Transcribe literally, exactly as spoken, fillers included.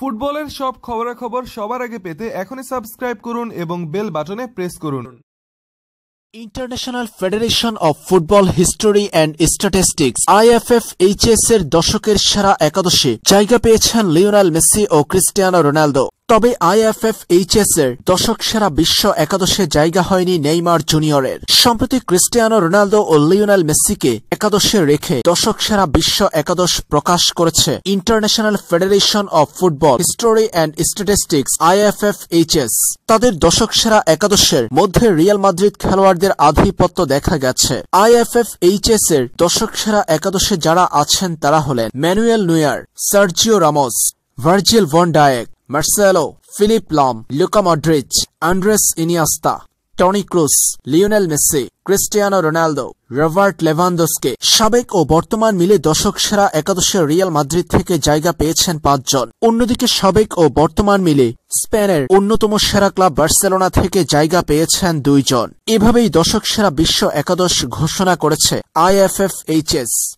फुटबॉलेर सब खबराखबर सबार आगे पेते एखोनी सबस्क्राइब करुन एबं बेल बाटने प्रेस करुन। International federation of football history and statistics I F F H S एर दशकेर सेरा एकादशे जायगा पेয়েছেন लियोनेल मेसी और क्रिस्टियानो रोनाल्डो। तबे I F F H S एर दशक सेरा विश्व एकादशे जायगा हয়নি নেইমার জুনিয়রের। सम्प्रति क्रिस्टियानो रोनाल्डो और लियोनेल मेसी के एकादशे रेखे दशक सेरा विश्व एकादश प्रकाश करेছে international federation of football history and statistics I F F H S. तादेर दशक सेरा एकादशेर मध्य रियाल माद्रिद খেলোয়াড়দের आधिपत्य देखा গেছে। I F F H S एर दशक সেরা একাদশে যারা আছেন তারা হলেন Manuel Neuer, Sergio Ramos, Virgil van Dijk, Marcelo, Philipp Lahm, Luka Modric, Andres Iniesta, Toni Kroos, Lionel Messi, Cristiano Ronaldo, Robert Lewandowski. साबेक और बर्तमान मिले दशक सेरा एकादशे रियाल माद्रिद थेके जायगा पेয়েছেন पाँच जन। अन्यदिके साबेक और बर्तमान मिले स्पेनेर अन्यतम सेरा क्लाब बार्सेलोना थेके जायगा पेয়েছেন दुई जन। एभाबेई दशक सेरा विश्व एकादश घोषणा करेছে I F F H S.